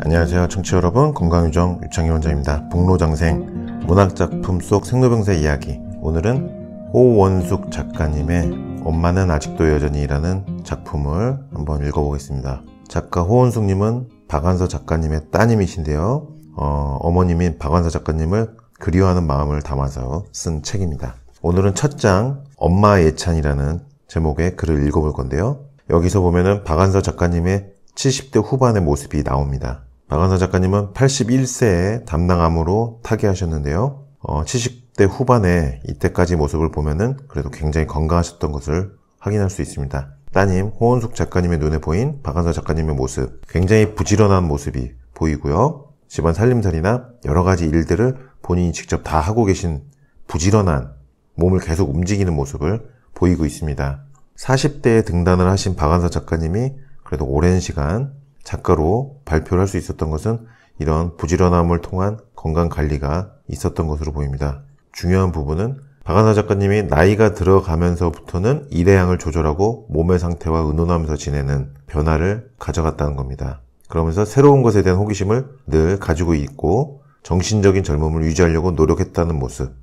안녕하세요 청취자 여러분, 건강유정 유창희 원장입니다. 복로장생, 문학작품 속 생로병사 이야기. 오늘은 호원숙 작가님의 엄마는 아직도 여전히 라는 작품을 한번 읽어보겠습니다. 작가 호원숙님은 박완서 작가님의 따님이신데요, 어머님인 박완서 작가님을 그리워하는 마음을 담아서 쓴 책입니다. 오늘은 첫 장, 엄마 예찬이라는 제목의 글을 읽어볼 건데요. 여기서 보면은 박완서 작가님의 70대 후반의 모습이 나옵니다. 박완서 작가님은 81세에 담낭암으로 타계하셨는데요. 70대 후반에 이때까지 모습을 보면은 그래도 굉장히 건강하셨던 것을 확인할 수 있습니다. 따님 호원숙 작가님의 눈에 보인 박완서 작가님의 모습, 굉장히 부지런한 모습이 보이고요. 집안 살림살이나 여러 가지 일들을 본인이 직접 다 하고 계신 부지런한, 몸을 계속 움직이는 모습을 보이고 있습니다. 40대에 등단을 하신 박완서 작가님이 그래도 오랜 시간 작가로 발표를 할 수 있었던 것은 이런 부지런함을 통한 건강관리가 있었던 것으로 보입니다. 중요한 부분은 박완서 작가님이 나이가 들어가면서부터는 일의 양을 조절하고 몸의 상태와 의논하면서 지내는 변화를 가져갔다는 겁니다. 그러면서 새로운 것에 대한 호기심을 늘 가지고 있고 정신적인 젊음을 유지하려고 노력했다는 모습.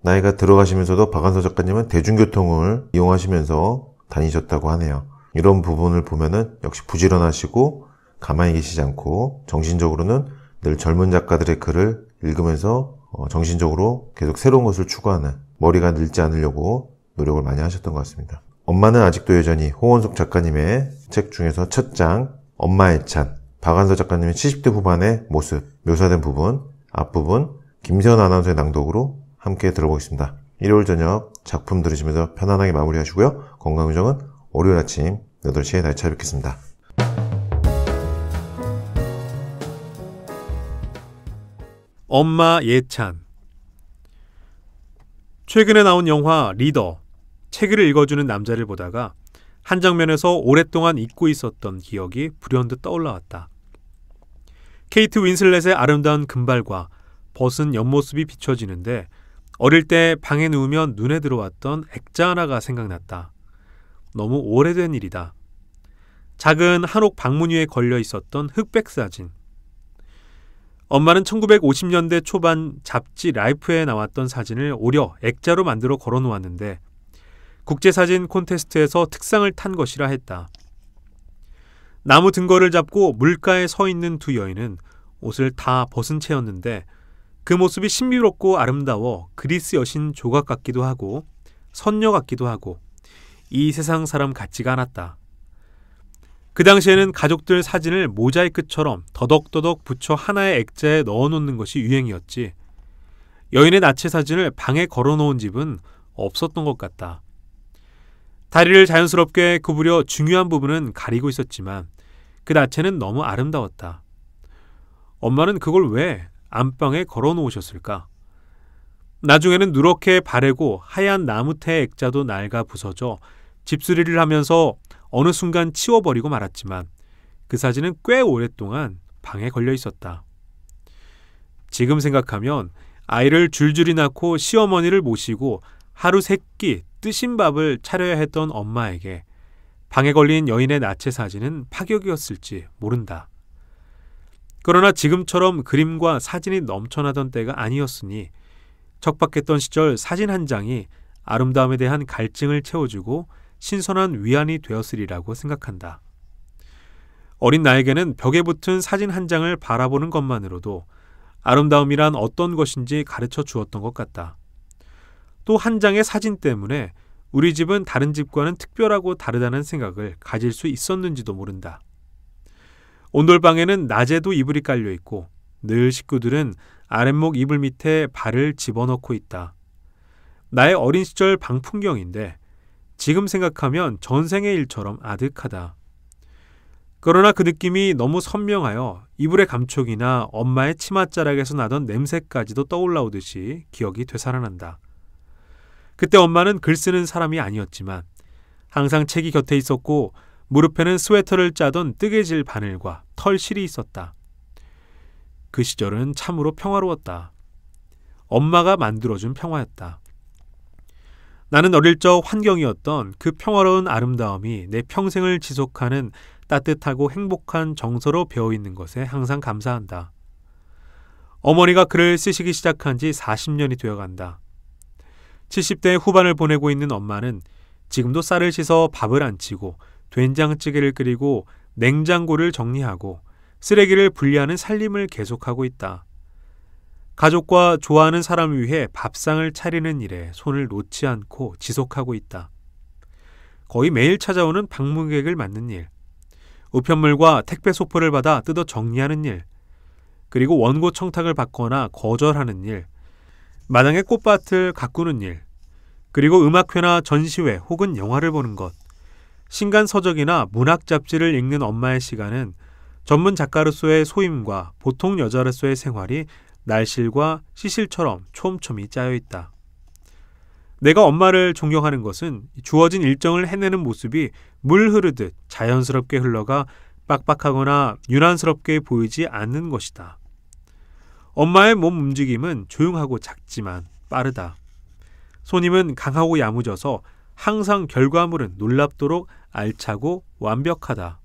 나이가 들어가시면서도 박완서 작가님은 대중교통을 이용하시면서 다니셨다고 하네요. 이런 부분을 보면은 역시 부지런하시고 가만히 계시지 않고 정신적으로는 늘 젊은 작가들의 글을 읽으면서 정신적으로 계속 새로운 것을 추구하는, 머리가 늙지 않으려고 노력을 많이 하셨던 것 같습니다. 엄마는 아직도 여전히, 호원숙 작가님의 책 중에서 첫 장, 엄마 애찬, 박완서 작가님의 70대 후반의 모습 묘사된 부분, 앞부분 김세원 아나운서의 낭독으로 함께 들어보겠습니다. 일요일 저녁 작품 들으시면서 편안하게 마무리하시고요. 건강유정은 월요일 아침 8시에 다시 찾아뵙겠습니다. 엄마 예찬. 최근에 나온 영화 리더, 책을 읽어주는 남자를 보다가 한 장면에서 오랫동안 잊고 있었던 기억이 불현듯 떠올라왔다. 케이트 윈슬렛의 아름다운 금발과 벗은 옆모습이 비춰지는데 어릴 때 방에 누우면 눈에 들어왔던 액자 하나가 생각났다. 너무 오래된 일이다. 작은 한옥 방문 위에 걸려 있었던 흑백 사진. 엄마는 1950년대 초반 잡지 라이프에 나왔던 사진을 오려 액자로 만들어 걸어놓았는데 국제사진 콘테스트에서 특상을 탄 것이라 했다. 나무 등거를 잡고 물가에 서 있는 두 여인은 옷을 다 벗은 채였는데 그 모습이 신비롭고 아름다워 그리스 여신 조각 같기도 하고 선녀 같기도 하고 이 세상 사람 같지가 않았다. 그 당시에는 가족들 사진을 모자이크처럼 더덕더덕 붙여 하나의 액자에 넣어놓는 것이 유행이었지 여인의 나체 사진을 방에 걸어놓은 집은 없었던 것 같다. 다리를 자연스럽게 구부려 중요한 부분은 가리고 있었지만 그 나체는 너무 아름다웠다. 엄마는 그걸 왜 안방에 걸어놓으셨을까? 나중에는 누렇게 바래고 하얀 나무테 액자도 낡아 부서져 집수리를 하면서 어느 순간 치워버리고 말았지만 그 사진은 꽤 오랫동안 방에 걸려 있었다. 지금 생각하면 아이를 줄줄이 낳고 시어머니를 모시고 하루 3끼 뜨신 밥을 차려야 했던 엄마에게 방에 걸린 여인의 나체 사진은 파격이었을지 모른다. 그러나 지금처럼 그림과 사진이 넘쳐나던 때가 아니었으니 척박했던 시절 사진 한 장이 아름다움에 대한 갈증을 채워주고 신선한 위안이 되었으리라고 생각한다. 어린 나에게는 벽에 붙은 사진 한 장을 바라보는 것만으로도 아름다움이란 어떤 것인지 가르쳐 주었던 것 같다. 또 한 장의 사진 때문에 우리 집은 다른 집과는 특별하고 다르다는 생각을 가질 수 있었는지도 모른다. 온돌방에는 낮에도 이불이 깔려있고 늘 식구들은 아랫목 이불 밑에 발을 집어넣고 있다. 나의 어린 시절 방 풍경인데 지금 생각하면 전생의 일처럼 아득하다. 그러나 그 느낌이 너무 선명하여 이불의 감촉이나 엄마의 치맛자락에서 나던 냄새까지도 떠올라오듯이 기억이 되살아난다. 그때 엄마는 글 쓰는 사람이 아니었지만 항상 책이 곁에 있었고 무릎에는 스웨터를 짜던 뜨개질 바늘과 털실이 있었다. 그 시절은 참으로 평화로웠다. 엄마가 만들어준 평화였다. 나는 어릴 적 환경이었던 그 평화로운 아름다움이 내 평생을 지속하는 따뜻하고 행복한 정서로 배어있는 것에 항상 감사한다. 어머니가 글을 쓰시기 시작한 지 40년이 되어간다. 70대 후반을 보내고 있는 엄마는 지금도 쌀을 씻어 밥을 안 치고 된장찌개를 끓이고 냉장고를 정리하고 쓰레기를 분리하는 살림을 계속하고 있다. 가족과 좋아하는 사람을 위해 밥상을 차리는 일에 손을 놓지 않고 지속하고 있다. 거의 매일 찾아오는 방문객을 맞는 일, 우편물과 택배 소포를 받아 뜯어 정리하는 일, 그리고 원고 청탁을 받거나 거절하는 일, 마당의 꽃밭을 가꾸는 일, 그리고 음악회나 전시회 혹은 영화를 보는 것, 신간서적이나 문학 잡지를 읽는 엄마의 시간은 전문 작가로서의 소임과 보통 여자로서의 생활이 날실과 시실처럼 촘촘히 짜여있다. 내가 엄마를 존경하는 것은 주어진 일정을 해내는 모습이 물 흐르듯 자연스럽게 흘러가 빡빡하거나 유난스럽게 보이지 않는 것이다. 엄마의 몸 움직임은 조용하고 작지만 빠르다. 손님은 강하고 야무져서 항상 결과물은 놀랍도록 알차고 완벽하다.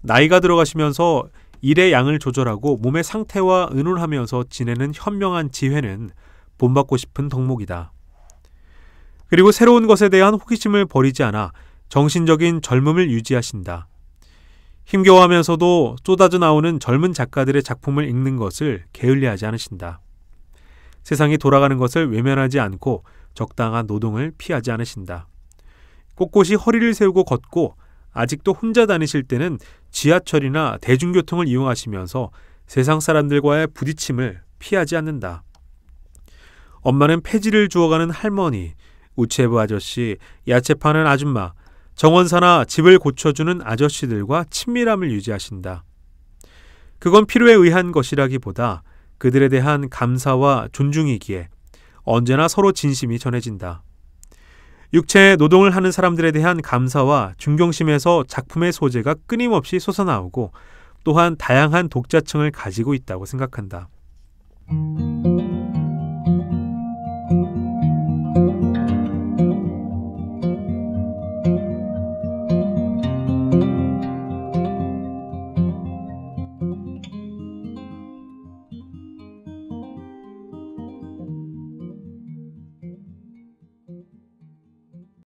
나이가 들어가시면서 일의 양을 조절하고 몸의 상태와 의논하면서 지내는 현명한 지혜는 본받고 싶은 덕목이다. 그리고 새로운 것에 대한 호기심을 버리지 않아 정신적인 젊음을 유지하신다. 힘겨워하면서도 쏟아져 나오는 젊은 작가들의 작품을 읽는 것을 게을리하지 않으신다. 세상이 돌아가는 것을 외면하지 않고 적당한 노동을 피하지 않으신다. 꼿꼿이 허리를 세우고 걷고 아직도 혼자 다니실 때는 지하철이나 대중교통을 이용하시면서 세상 사람들과의 부딪힘을 피하지 않는다. 엄마는 폐지를 주워가는 할머니, 우체부 아저씨, 야채 파는 아줌마, 정원사나 집을 고쳐주는 아저씨들과 친밀함을 유지하신다. 그건 필요에 의한 것이라기보다 그들에 대한 감사와 존중이기에 언제나 서로 진심이 전해진다. 육체에 노동을 하는 사람들에 대한 감사와 존경심에서 작품의 소재가 끊임없이 솟아나오고 또한 다양한 독자층을 가지고 있다고 생각한다.